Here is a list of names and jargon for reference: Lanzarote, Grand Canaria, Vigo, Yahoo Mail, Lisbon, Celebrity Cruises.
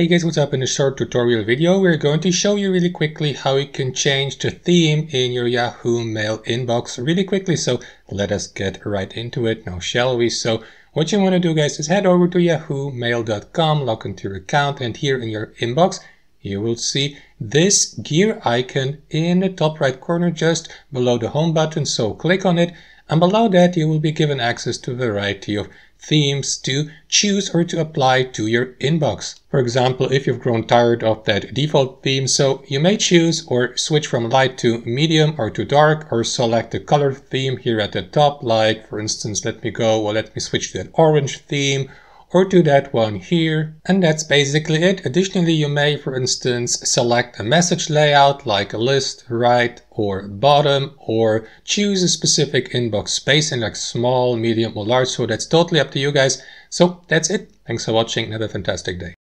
Hey guys, what's up? In a short tutorial video, we're going to show you really quickly how you can change the theme in your Yahoo Mail inbox really quickly. So let us get right into it now, shall we? So what you want to do, guys, is head over to yahoomail.com, log into your account, and here in your inbox, you will see this gear icon in the top right corner, just below the home button. So click on it, and below that, you will be given access to a variety of themes to choose or to apply to your inbox. For example, if you've grown tired of that default theme, so you may choose or switch from light to medium or to dark, or select a color theme here at the top, like for instance, let me switch to that orange theme or to that one here. And that's basically it. Additionally, you may, for instance, select a message layout like a list, right, or bottom, or choose a specific inbox space in like small, medium, or large. So that's totally up to you guys. So that's it. Thanks for watching and have a fantastic day.